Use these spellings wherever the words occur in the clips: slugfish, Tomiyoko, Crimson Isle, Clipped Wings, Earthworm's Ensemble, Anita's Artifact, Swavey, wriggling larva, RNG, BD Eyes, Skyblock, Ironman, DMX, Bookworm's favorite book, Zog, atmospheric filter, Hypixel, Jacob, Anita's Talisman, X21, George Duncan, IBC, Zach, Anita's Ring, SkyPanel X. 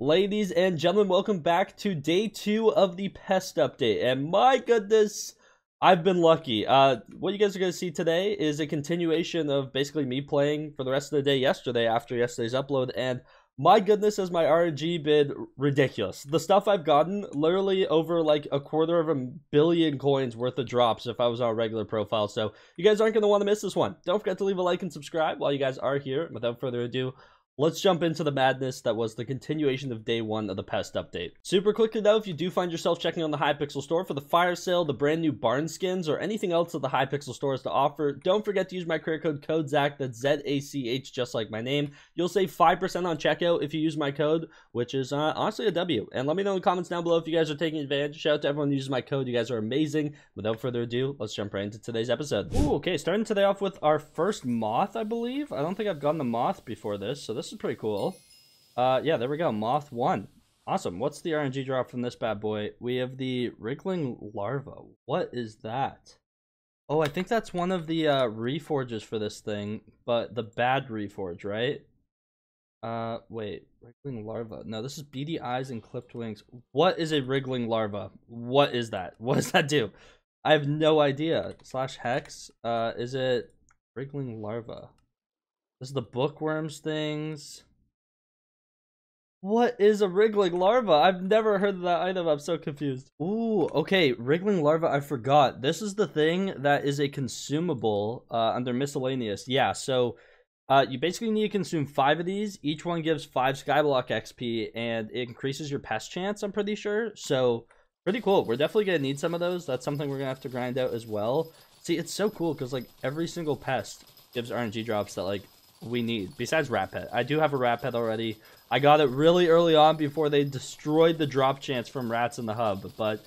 Ladies and gentlemen, welcome back to day 2 of the pest update, and my goodness, I've been lucky. What you guys are going to see today is a continuation of basically me playing for the rest of the day yesterday after yesterday's upload, and my goodness has my RNG been ridiculous. The stuff I've gotten, literally over like a quarter of a billion coins worth of drops if I was on a regular profile, so you guys aren't going to want to miss this one. Don't forget to leave a like and subscribe while you guys are here. Without further ado, let's jump into the madness that was the continuation of day 1 of the pest update. Super quickly though, if you do find yourself checking on the Hypixel store for the fire sale, the brand new barn skins, or anything else that the Hypixel store has to offer, don't forget to use my career code ZACH, that's Z-A-C-H, just like my name. You'll save 5% on checkout if you use my code, which is honestly a W. And let me know in the comments down below if you guys are taking advantage. Shout out to everyone who uses my code, you guys are amazing. Without further ado, let's jump right into today's episode. Ooh, okay, starting today off with our first moth, I believe. I don't think I've gotten the moth before this, so this is pretty cool. Yeah, there we go. Moth 1. Awesome. What's the RNG drop from this bad boy? We have the wriggling larva. What is that? Oh, I think that's one of the reforges for this thing, but the bad reforge, right? Wait. Wriggling larva. No, this is BD Eyes and Clipped Wings. What is a wriggling larva? What is that? What does that do? I have no idea. Slash hex. Is it wriggling larva? This is the bookworm's things. What is a wriggling larva? I've never heard of that item. I'm so confused. Ooh, okay. Wriggling larva, I forgot. This is the thing that is a consumable under miscellaneous. Yeah, so you basically need to consume 5 of these. Each one gives 5 Skyblock XP, and it increases your pest chance, I'm pretty sure. So, pretty cool. We're definitely going to need some of those. That's something we're going to have to grind out as well. See, it's so cool because, like, every single pest gives RNG drops that, like, we need, besides rat pet. I do have a rat pet already. I got it really early on before they destroyed the drop chance from rats in the hub, but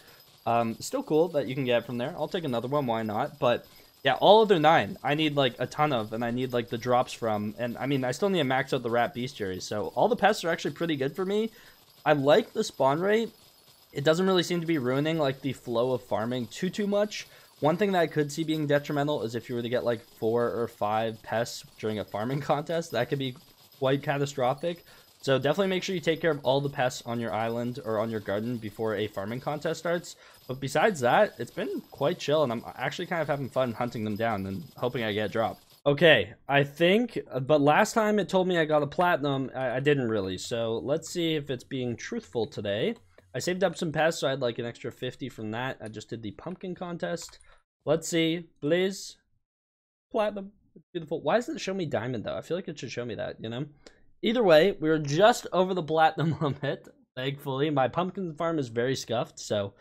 still cool that you can get it from there. I'll take another one, why not? But yeah, all other 9 I need like a ton of, and I need like the drops from, and I mean, I still need to max out the rat bestiary. So all the pests are actually pretty good for me. I like the spawn rate. It doesn't really seem to be ruining like the flow of farming too much. One thing that I could see being detrimental is if you were to get like 4 or 5 pests during a farming contest, that could be quite catastrophic. So definitely make sure you take care of all the pests on your island or on your garden before a farming contest starts. But besides that, it's been quite chill, and I'm actually kind of having fun hunting them down and hoping I get dropped. Okay, I think, but last time it told me I got a platinum, I didn't really. So let's see if it's being truthful today. I saved up some pests, so I had like an extra 50 from that. I just did the pumpkin contest. Let's see, please. Platinum, beautiful. Why doesn't it show me diamond though? I feel like it should show me that, you know? Either way, we were just over the platinum limit, thankfully. My pumpkin farm is very scuffed, so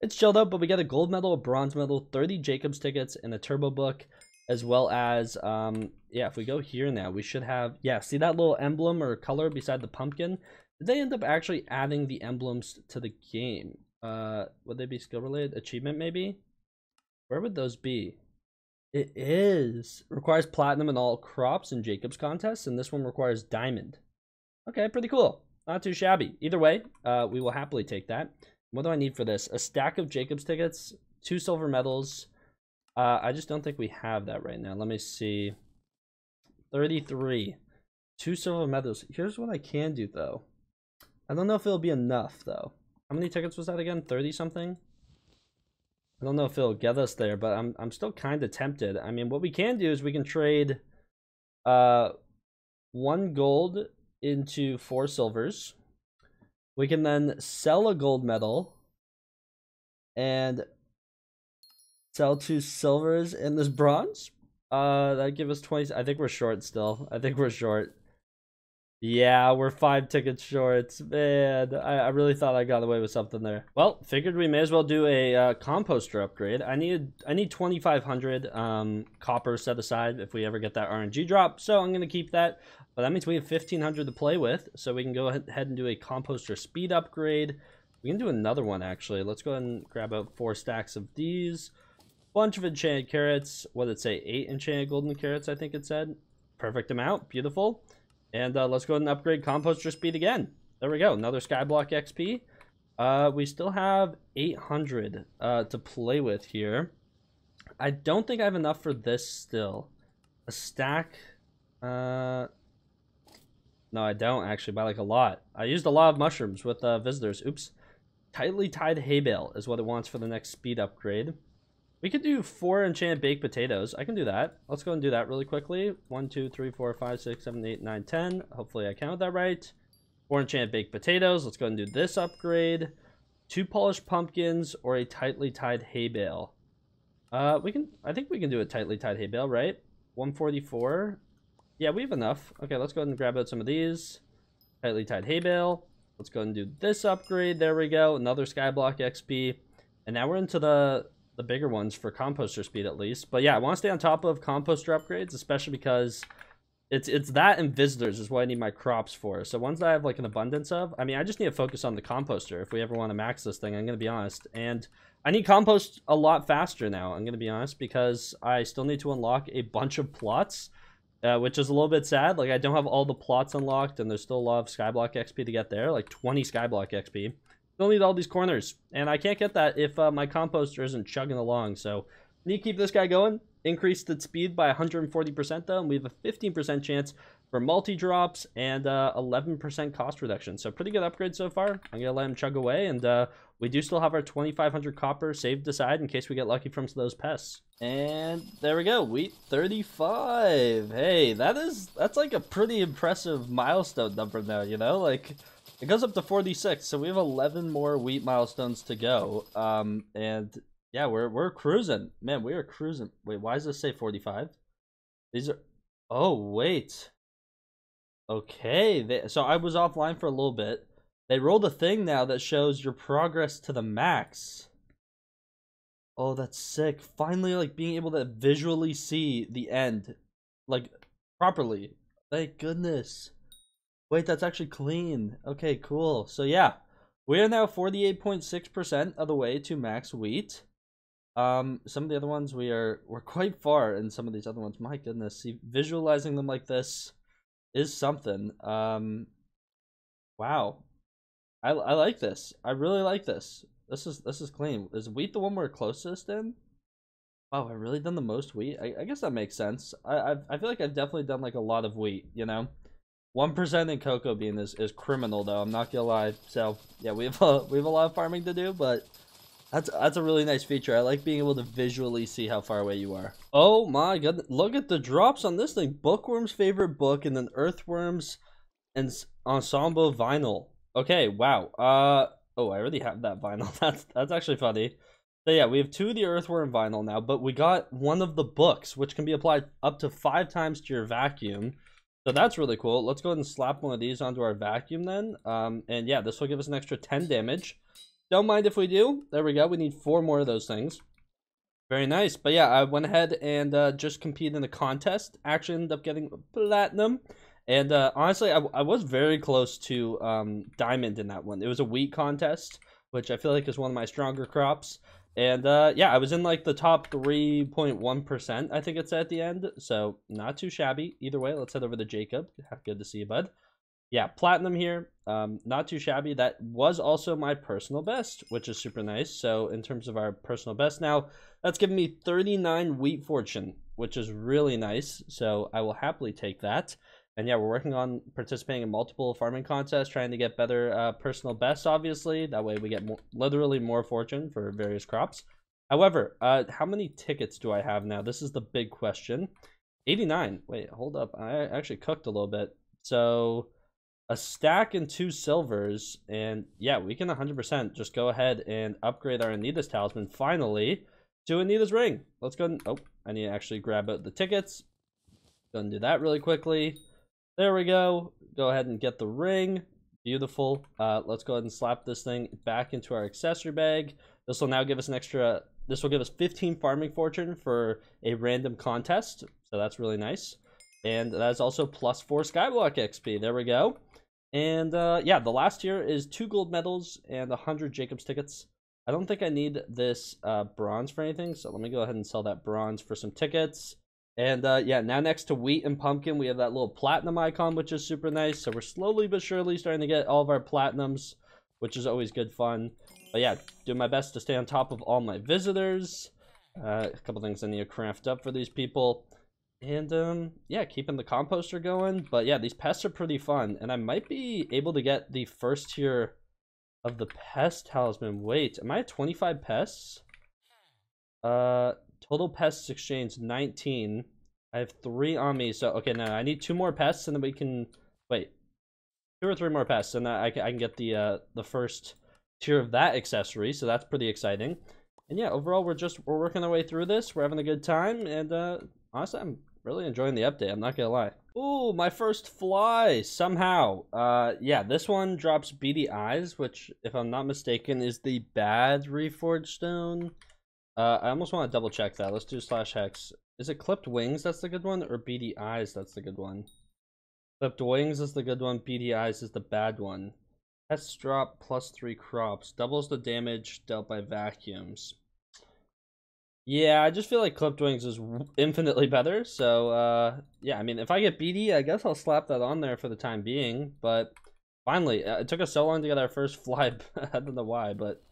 it's chilled out, but we got a gold medal, a bronze medal, 30 Jacob's tickets, and a turbo book, as well as, yeah, if we go here now, we should have, yeah, see that little emblem or color beside the pumpkin? Did they end up actually adding the emblems to the game? Would they be skill related? Achievement maybe? Where would those be? It is. Requires platinum in all crops in Jacob's contests, and this one requires diamond. Okay, pretty cool. Not too shabby. Either way, we will happily take that. What do I need for this? A stack of Jacob's tickets, 2 silver medals. I just don't think we have that right now. Let me see. 33. 2 silver medals. Here's what I can do though. I don't know if it'll be enough, though. How many tickets was that again? 30-something? I don't know if it'll get us there, but I'm still kind of tempted. I mean, what we can do is we can trade 1 gold into 4 silvers. We can then sell a gold medal and sell 2 silvers and this bronze. That'd give us 20. I think we're short still. I think we're short. Yeah, we're 5 tickets short. Man, I really thought I got away with something there. Well, figured we may as well do a composter upgrade. I need 2,500 copper set aside if we ever get that RNG drop, so I'm going to keep that. But that means we have 1,500 to play with, so we can go ahead and do a composter speed upgrade. We can do another one, actually. Let's go ahead and grab out 4 stacks of these. Bunch of enchanted carrots. What did it say? 8 enchanted golden carrots, I think it said. Perfect amount. Beautiful. And let's go ahead and upgrade composter speed again. There we go. Another Skyblock XP. We still have 800 to play with here. I don't think I have enough for this still. A stack. No, I don't actually, but I like a lot. I used a lot of mushrooms with visitors. Oops. Tightly tied hay bale is what it wants for the next speed upgrade. We could do 4 enchanted baked potatoes. I can do that. Let's go and do that really quickly. 1, 2, 3, 4, 5, 6, 7, 8, 9, 10. Hopefully I counted that right. 4 enchanted baked potatoes. Let's go and do this upgrade. 2 polished pumpkins or a tightly tied hay bale. I think we can do a tightly tied hay bale, right? 144. Yeah, we have enough. Okay, let's go ahead and grab out some of these. Tightly tied hay bale. Let's go ahead and do this upgrade. There we go. Another skyblock XP. And now we're into the bigger ones for composter speed at least. But yeah, I want to stay on top of composter upgrades, especially because it's that and visitors is what I need my crops for. So ones that I have like an abundance of, I mean, I just need to focus on the composter if we ever want to max this thing, I'm going to be honest. And I need compost a lot faster now, I'm going to be honest, because I still need to unlock a bunch of plots. Which is a little bit sad. Like, I don't have all the plots unlocked, and there's still a lot of Skyblock XP to get there. Like, 20 Skyblock XP. Still need all these corners. And I can't get that if my composter isn't chugging along. So, need to keep this guy going. Increased its speed by 140% though, and we have a 15% chance for multi-drops and 11% cost reduction. So, pretty good upgrade so far. I'm going to let him chug away, and we do still have our 2,500 copper saved aside in case we get lucky from those pests. And there we go, wheat 35. Hey, that's like a pretty impressive milestone number now, you know? Like, it goes up to 46, so we have 11 more wheat milestones to go. And yeah, we're cruising. Man, we are cruising. Wait, why does this say 45? These are... Oh, wait. Okay, so I was offline for a little bit. They rolled a thing now that shows your progress to the max. Oh, that's sick. Finally, like, being able to visually see the end, like, properly. Thank goodness. Wait, that's actually clean. Okay, cool. So, yeah. We are now 48.6% of the way to max wheat. Some of the other ones, we're quite far in some of these other ones. My goodness. See, visualizing them like this is something. Wow. I like this. I really like this. This is clean. Is wheat the one we're closest in? Wow, I've really done the most wheat. I guess that makes sense. I feel like I've definitely done like a lot of wheat. You know, 1% in cocoa bean is criminal though. I'm not gonna lie. So yeah, we have a lot of farming to do, but that's a really nice feature. I like being able to visually see how far away you are. Oh my goodness! Look at the drops on this thing. Bookworm's favorite book and then Earthworm's Ensemble vinyl. Okay, wow. Oh, I already have that vinyl. That's actually funny. So yeah, we have 2 of the Earthworm vinyl now, but we got 1 of the books, which can be applied up to 5 times to your vacuum. So that's really cool. Let's go ahead and slap one of these onto our vacuum then. And yeah, this will give us an extra 10 damage. Don't mind if we do. There we go. We need 4 more of those things. Very nice. But yeah, I went ahead and just competed in a contest. Actually ended up getting platinum. And honestly, I was very close to diamond in that one. It was a wheat contest, which I feel like is one of my stronger crops. And yeah, I was in like the top 3.1%, I think it's at the end. So not too shabby. Either way, let's head over to Jacob. Good to see you, bud. Yeah, platinum here. Not too shabby. That was also my personal best, which is super nice. So in terms of our personal best now, that's giving me 39 wheat fortune, which is really nice. So I will happily take that. And yeah, we're working on participating in multiple farming contests, trying to get better personal bests, obviously. That way we get more, literally more fortune for various crops. However, how many tickets do I have now? This is the big question. 89. Wait, hold up. I actually cooked a little bit. So a stack and 2 silvers. And yeah, we can 100% just go ahead and upgrade our Anita's Talisman finally to Anita's Ring. Let's go and... Oh, I need to actually grab out the tickets. Go and do that really quickly. There we go. Go ahead and get the ring. Beautiful. Let's go ahead and slap this thing back into our accessory bag. This will now give us an extra... This will give us 15 farming fortune for a random contest. So that's really nice. And that's also plus 4 Skyblock XP. There we go. And yeah, the last tier is 2 gold medals and 100 Jacob's tickets. I don't think I need this bronze for anything. So let me go ahead and sell that bronze for some tickets. And yeah, now next to wheat and pumpkin, we have that little platinum icon, which is super nice. So we're slowly but surely starting to get all of our platinums, which is always good fun. But yeah, do my best to stay on top of all my visitors. A couple things I need to craft up for these people. And yeah, keeping the composter going. But yeah, these pests are pretty fun, and I might be able to get the first tier of the pest talisman. Wait, am I at 25 pests? Total pests exchange 19. I have 3 on me, so okay, now I need 2 more pests, and then we can wait 2 or 3 more pests, and I can get the first tier of that accessory. So that's pretty exciting. And yeah, overall we're working our way through this. We're having a good time, and honestly, I'm really enjoying the update, I'm not gonna lie. Ooh, my first fly somehow. Yeah, this one drops BD Eyes, which if I'm not mistaken is the bad reforged stone. I almost want to double check that. Let's do /hex. Is it Clipped Wings that's the good one, or BD Eyes that's the good one? Clipped Wings is the good one, BD Eyes is the bad one. Pest drop +3 crops, doubles the damage dealt by vacuums. Yeah, I just feel like Clipped Wings is infinitely better, so yeah, I mean, if I get BD, I guess I'll slap that on there for the time being. But finally, it took us so long to get our first fly, I don't know why, but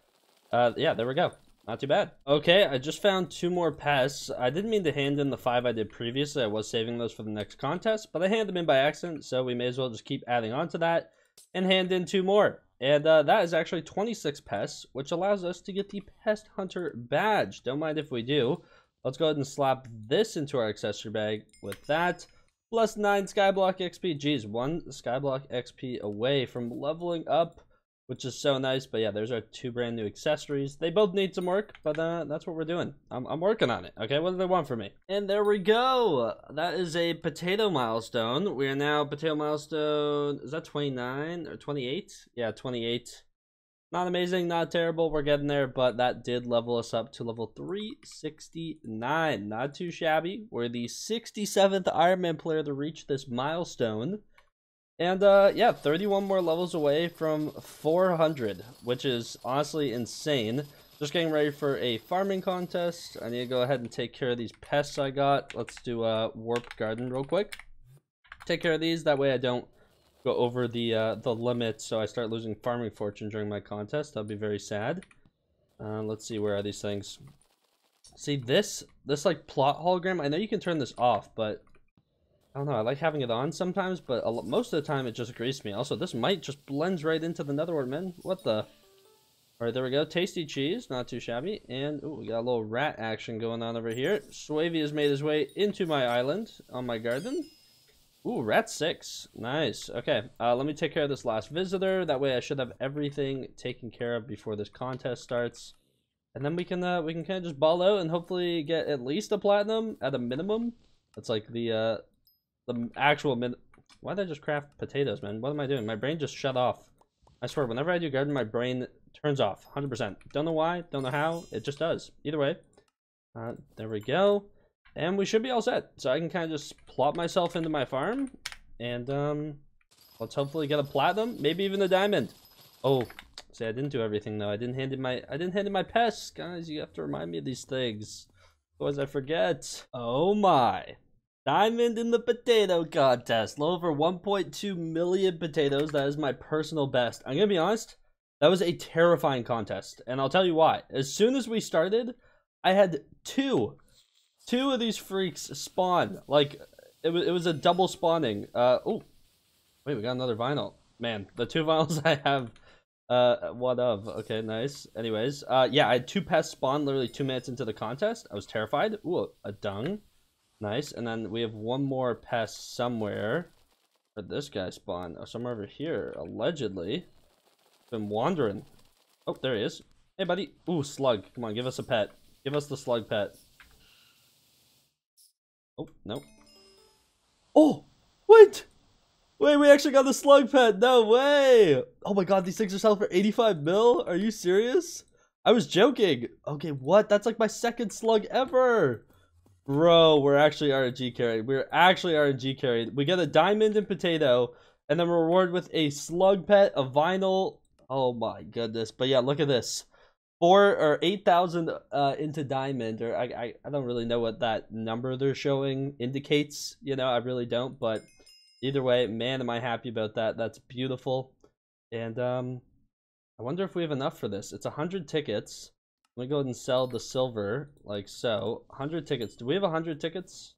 yeah, there we go. Not too bad. Okay, I just found 2 more pests. I didn't mean to hand in the 5 I did previously, I was saving those for the next contest, but I handed them in by accident, so we may as well just keep adding on to that and hand in 2 more. And that is actually 26 pests, which allows us to get the Pest Hunter badge. Don't mind if we do. Let's go ahead and slap this into our accessory bag with that. Plus 9 Skyblock XP. Jeez, 1 Skyblock XP away from leveling up, which is so nice. But yeah, there's our 2 brand new accessories. They both need some work, but that's what we're doing. I'm working on it. Okay, what do they want from me? And there we go. That is a potato milestone. We are now potato milestone, is that 29 or 28? Yeah, 28. Not amazing, not terrible, we're getting there, but that did level us up to level 369. Not too shabby. We're the 67th Ironman player to reach this milestone. And yeah, 31 more levels away from 400, which is honestly insane. Just getting ready for a farming contest. I need to go ahead and take care of these pests I got. Let's do a warp garden real quick. Take care of these, that way I don't go over the limit, so I start losing farming fortune during my contest. That'll be very sad. Let's see, where are these things? See, this like plot hologram, I know you can turn this off, but I don't know, I like having it on sometimes, but most of the time it just greased me. Also, this might just blends right into the netherworld, man. What the? Alright, there we go. Tasty cheese, not too shabby. And, ooh, we got a little rat action going on over here. Swavey has made his way into my island on my garden. Ooh, rat 6. Nice. Okay, let me take care of this last visitor. That way I should have everything taken care of before this contest starts. And then we can kind of just ball out and hopefully get at least a platinum at a minimum. That's like the actual why did I just craft potatoes, man? What am I doing? My brain just shut off. I swear, whenever I do garden, my brain turns off 100%. Don't know why, don't know how, it just does. Either way, there we go, and we should be all set. So I can kind of just plop myself into my farm, and let's hopefully get a platinum, maybe even a diamond. Oh, see, I didn't do everything though. I didn't hand in my pests, guys. You have to remind me of these things, otherwise I forget. Oh my. Diamond in the potato contest. A little over 1.2 million potatoes. That is my personal best. I'm gonna be honest, that was a terrifying contest, and I'll tell you why. As soon as we started, I had two of these freaks spawn. Like, it was a double spawning. Oh, wait, we got another vinyl. Man, the 2 vinyls I have, one of. Okay, nice. Anyways, yeah, I had 2 pests spawn literally 2 minutes into the contest. I was terrified. Ooh, a dung. Nice, and then we have 1 more pest somewhere. Where'd this guy spawn? Oh, somewhere over here, allegedly. Been wandering. Oh, there he is. Hey, buddy. Ooh, slug. Come on, give us a pet. Give us the slug pet. Oh, no. Oh, wait! Wait, we actually got the slug pet. No way! Oh my god, these things are selling for 85 mil? Are you serious? I was joking. Okay, what? That's like my 2nd slug ever. Bro, we're actually RNG carried. We're actually RNG carried. We get a diamond and potato, and then reward with a slug pet, a vinyl. Oh my goodness. But yeah, look at this. 4 or 8,000 into diamond, or I don't really know what that number they're showing indicates. You know, I really don't. But either way, man, am I happy about that. That's beautiful. And I wonder if we have enough for this. It's 100 tickets. Let me go ahead and sell the silver, like so. 100 tickets. Do we have 100 tickets?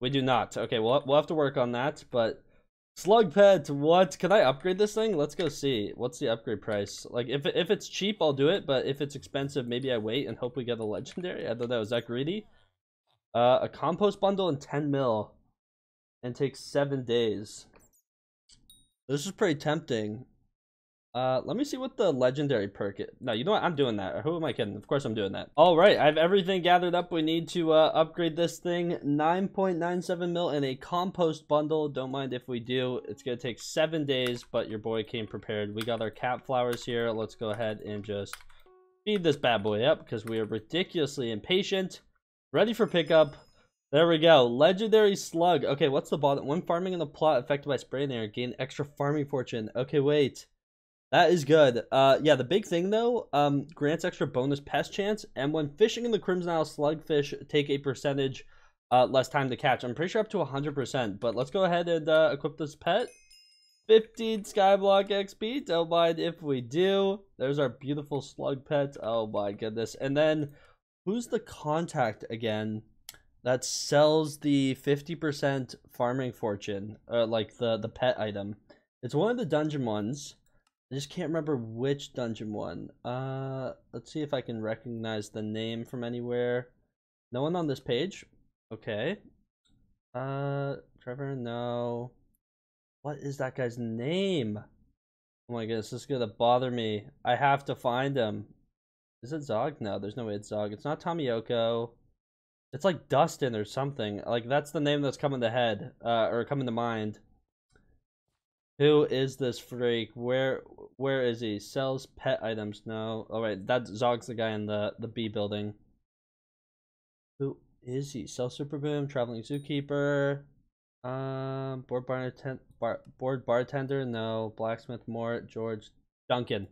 We do not. Okay, we'll have to work on that, but... Slug pet, what? Can I upgrade this thing? Let's go see. What's the upgrade price? Like, if it's cheap, I'll do it, but if it's expensive, maybe I wait and hope we get a legendary. I don't know. Is that greedy? A compost bundle and 10 mil. And takes 7 days. This is pretty tempting. Let me see what the legendary perk is. No, you know what? I'm doing that. Or who am I kidding? Of course I'm doing that. All right, I have everything gathered up. We need to upgrade this thing. 9.97 mil and a compost bundle. Don't mind if we do. It's going to take 7 days, but your boy came prepared. We got our cat flowers here. Let's go ahead and just feed this bad boy up because we are ridiculously impatient. Ready for pickup. There we go. Legendary slug. Okay, what's the bottom? When farming in the plot affected by spray and air, gain extra farming fortune. Okay, wait. That is good. Yeah, the big thing though, grants extra bonus pest chance, and when fishing in the Crimson Isle, slugfish take a percentage less time to catch. I'm pretty sure up to 100%, but let's go ahead and equip this pet. 15 Skyblock XP, don't mind if we do. There's our beautiful slug pet. Oh my goodness. And then, who's the contact again that sells the 50% farming fortune, like the pet item? It's one of the dungeon ones. I just can't remember which dungeon one. Let's see if I can recognize the name from anywhere. No one on this page. Okay. Trevor, no. What is that guy's name? Oh my goodness, this is gonna bother me. I have to find him. Is it Zog? No, there's no way it's Zog. It's not Tomiyoko. It's like Dustin or something. Like, that's the name that's coming to head, or coming to mind. Who is this freak? Where is he? Sells pet items. No. All right, that's Zog's the guy in the B building. Who is he? Sells super boom, traveling zookeeper, board bartender. No, blacksmith more. George Duncan.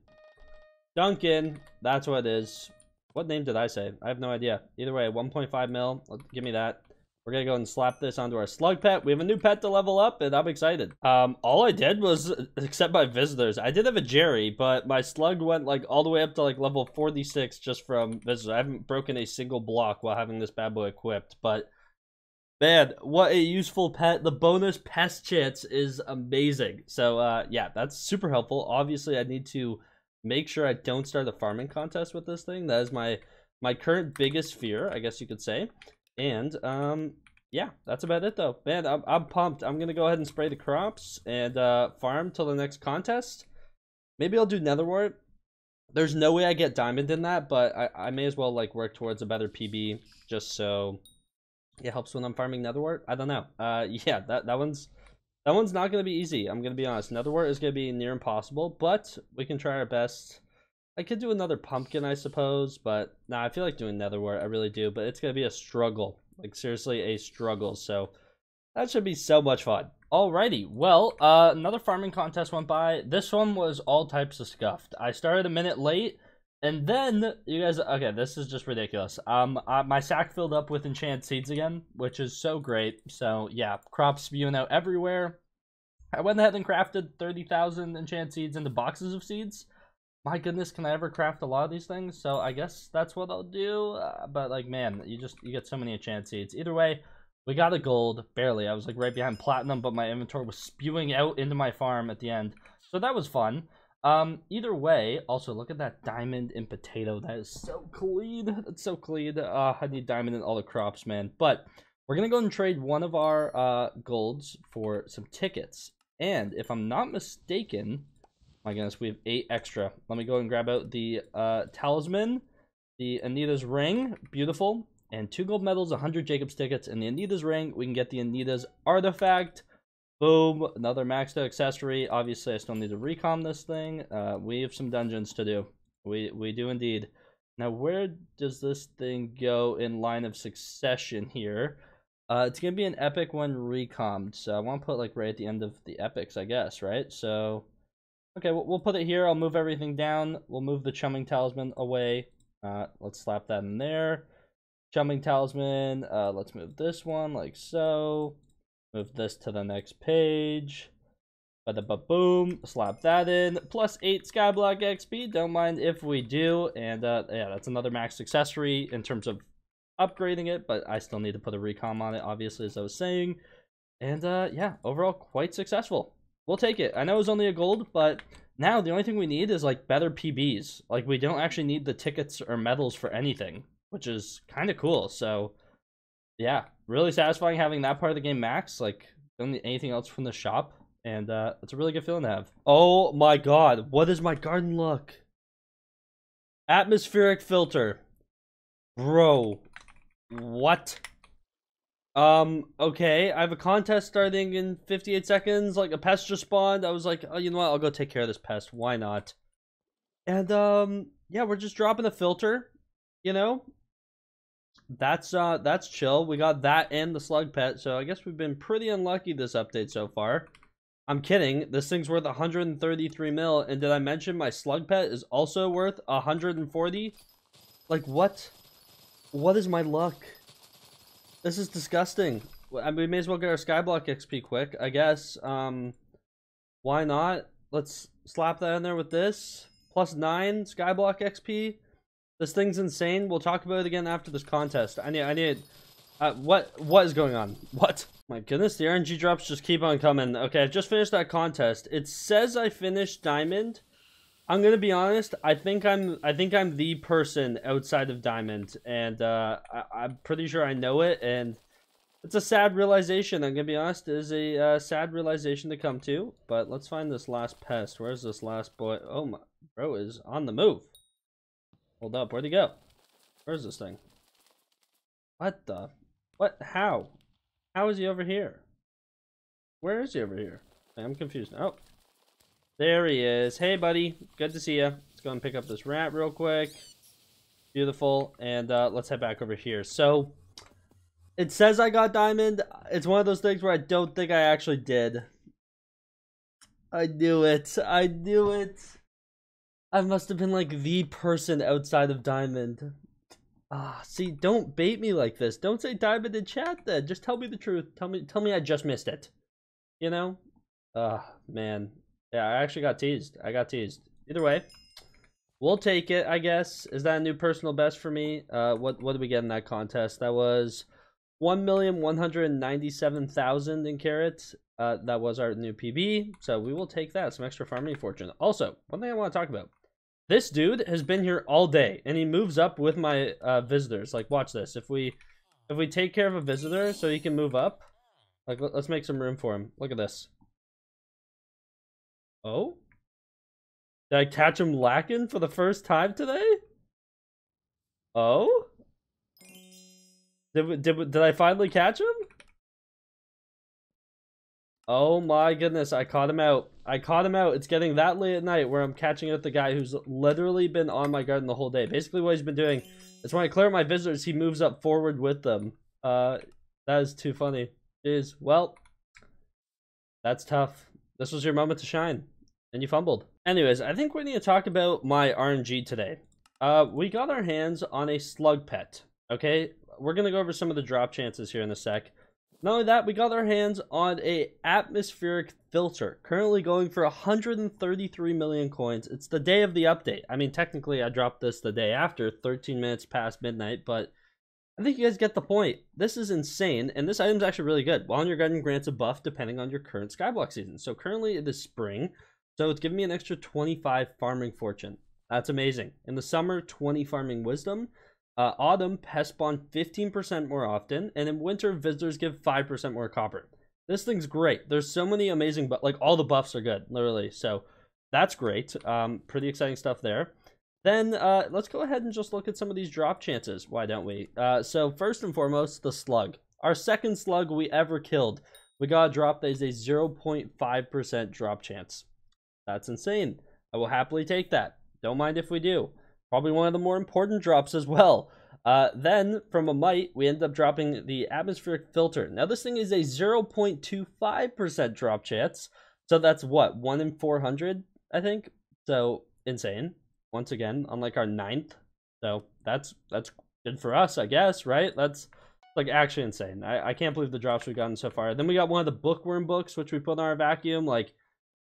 Duncan. That's what it is. What name did I say? I have no idea. Either way, 1.5 mil. Give me that. We're going to go and slap this onto our slug pet. We have a new pet to level up, and I'm excited. All I did was accept my visitors. I did have a Jerry, but my slug went like all the way up to like level 46 just from visitors. I haven't broken a single block while having this bad boy equipped, but man, what a useful pet. The bonus pest chance is amazing. So yeah, that's super helpful. Obviously, I need to make sure I don't start a farming contest with this thing. That is my current biggest fear, I guess you could say. And yeah, that's about it though, man. I'm pumped. I'm gonna go ahead and spray the crops and farm till the next contest. Maybe I'll do nether wart. There's no way I get diamond in that, but I may as well like work towards a better PB just so it helps when I'm farming nether wart. I don't know. Yeah, that one's not gonna be easy. I'm gonna be honest. Nether wart is gonna be near impossible, but we can try our best. I could do another pumpkin, I suppose, but nah, I feel like doing netherwart. I really do, but it's going to be a struggle. Like, seriously, a struggle. So that should be so much fun. Alrighty. Well, another farming contest went by. This one was all types of scuffed. I started a minute late, and then you guys... Okay, this is just ridiculous. My sack filled up with enchant seeds again, which is so great. So, yeah, crops spewing out everywhere. I went ahead and crafted 30,000 enchant seeds into boxes of seeds. My goodness, can I ever craft a lot of these things? So I guess that's what I'll do. But like, man, you get so many enchant seeds. Either way, we got a gold barely. I was like right behind platinum, but my inventory was spewing out into my farm at the end. So that was fun. Either way, also look at that diamond and potato. That is so clean. That's so clean. I need diamond in all the crops, man. But we're gonna go and trade one of our golds for some tickets. And if I'm not mistaken. My goodness, we have 8 extra. Let me go and grab out the talisman, the Anita's Ring, beautiful, and 2 gold medals, 100 Jacob's tickets, and the Anita's Ring. We can get the Anita's Artifact. Boom, another maxed out accessory. Obviously, I still need to recom this thing. We have some dungeons to do. We do indeed. Now, where does this thing go in line of succession here? It's gonna be an epic one recommed, so I want to put like right at the end of the epics, I guess, right? So. Okay, we'll put it here. I'll move everything down. We'll move the chumming talisman away. Let's slap that in there. Chumming talisman. Let's move this one like so. Move this to the next page. Ba-da-ba-boom. Slap that in. Plus 8 Skyblock XP. Don't mind if we do. And yeah, that's another maxed accessory in terms of upgrading it, but I still need to put a recom on it, obviously, as I was saying. And yeah, overall quite successful. We'll take it. I know it was only a gold, but now the only thing we need is like better PBs. Like, we don't actually need the tickets or medals for anything, which is kind of cool. So yeah, really satisfying having that part of the game max. Like, don't need anything else from the shop, and it's a really good feeling to have. Oh my god, what is my garden look? Atmospheric filter, bro. What? Okay, I have a contest starting in 58 seconds. Like, a pest just spawned. I was like, oh, you know what? I'll go take care of this pest. Why not? And, yeah, we're just dropping the filter, you know? That's chill. We got that and the slug pet, so I guess we've been pretty unlucky this update so far. I'm kidding. This thing's worth 133 mil, and did I mention my slug pet is also worth 140? Like, what? What is my luck? This is disgusting. I mean, we may as well get our Skyblock XP quick, I guess. Why not? Let's slap that in there with this. Plus 9 Skyblock XP. This thing's insane. We'll talk about it again after this contest. What is going on? What? My goodness, the RNG drops just keep on coming. Okay, I've just finished that contest. It says I finished Diamond. I'm gonna be honest. I think I'm the person outside of Diamond, and I'm pretty sure I know it. And it's a sad realization. I'm gonna be honest. It is a sad realization to come to. But let's find this last pest. Where's this last boy? Oh my, bro is on the move. Hold up. Where'd he go? Where's this thing? What the? What? How? How is he over here? Where is he over here? I'm confused now. Oh. There he is. Hey, buddy. Good to see you. Let's go and pick up this rat real quick. Beautiful. And let's head back over here. So, it says I got Diamond. It's one of those things where I don't think I actually did. I knew it. I knew it. I must have been like the person outside of Diamond. Ah, see, don't bait me like this. Don't say Diamond in chat then. Just tell me the truth. Tell me I just missed it. You know? Ah, man. Yeah, I actually got teased. I got teased. Either way, we'll take it, I guess. Is that a new personal best for me? What did we get in that contest? That was 1,197,000 in carrots. That was our new PB. So we will take that. Some extra farming fortune. Also, one thing I want to talk about. This dude has been here all day, and he moves up with my visitors. Like, watch this. If we take care of a visitor so he can move up, like, let's make some room for him. Look at this. Oh? Did I catch him lacking for the first time today? Oh? Did I finally catch him? Oh my goodness, I caught him out. I caught him out. It's getting that late at night where I'm catching up the guy who's literally been on my garden the whole day. Basically what he's been doing is when I clear my visitors, he moves up forward with them. That is too funny. Jeez, well, that's tough. This was your moment to shine, and you fumbled. Anyways, I think we need to talk about my RNG today. We got our hands on a slug pet, okay? We're going to go over some of the drop chances here in a sec. Not only that, we got our hands on a atmospheric filter, currently going for 133 million coins. It's the day of the update. I mean, technically, I dropped this the day after, 13 minutes past midnight, but I think you guys get the point. This is insane, and this item's actually really good. While in your garden grants a buff depending on your current Skyblock season. So currently it is spring, so it's giving me an extra 25 farming fortune. That's amazing. In the summer, 20 farming wisdom. Autumn, pests spawn 15% more often, and in winter, visitors give 5% more copper. This thing's great. There's so many amazing, but like all the buffs are good, literally. So that's great. Pretty exciting stuff there. Then let's go ahead and just look at some of these drop chances. Why don't we? So first and foremost, the slug. Our second slug we ever killed. We got a drop that is a 0.5% drop chance. That's insane. I will happily take that. Don't mind if we do. Probably one of the more important drops as well. Then from a mite, we end up dropping the atmospheric filter. Now this thing is a 0.25% drop chance. So that's what? 1 in 400, I think. So insane. Once again, unlike our 9th, so that's good for us, I guess, right? That's like actually insane. I can't believe the drops we've gotten so far. Then we got one of the Bookworm books, which we put on our vacuum. Like,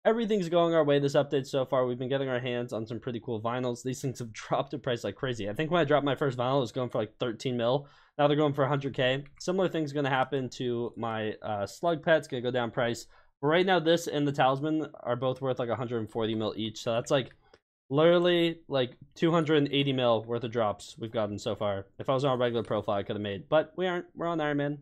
Everything's going our way this update so far. We've been getting our hands on some pretty cool vinyls. These things have dropped in price like crazy. I think when I dropped my first vinyl, it was going for like 13 mil. Now they're going for 100K. Similar thing's going to happen to my slug pets. Going to go down price. But right now, this and the talisman are both worth like 140 mil each. So that's like literally like 280 mil worth of drops we've gotten so far. If I was on a regular profile, I could have made. But we aren't. We're on Ironman.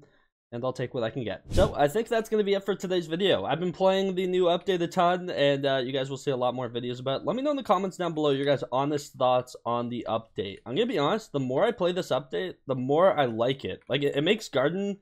And I'll take what I can get. So I think that's going to be it for today's video. I've been playing the new update a ton, and you guys will see a lot more videos about it. Let me know in the comments down below your guys' honest thoughts on the update. I'm going to be honest, the more I play this update, the more I like it. Like, it makes garden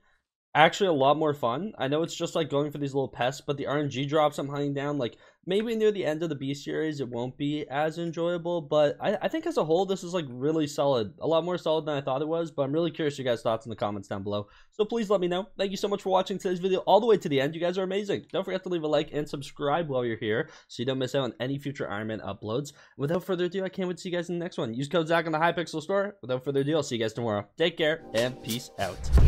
actually a lot more fun. I know it's just like going for these little pests, but the RNG drops I'm hunting down, like maybe near the end of the B series, it won't be as enjoyable, but I think as a whole, this is like really solid, a lot more solid than I thought it was, but I'm really curious your guys' thoughts in the comments down below. So please let me know. Thank you so much for watching today's video all the way to the end. You guys are amazing. Don't forget to leave a like and subscribe while you're here so you don't miss out on any future Ironman uploads. Without further ado, I can't wait to see you guys in the next one. Use code Zach on the Hypixel store. Without further ado, I'll see you guys tomorrow. Take care and peace out.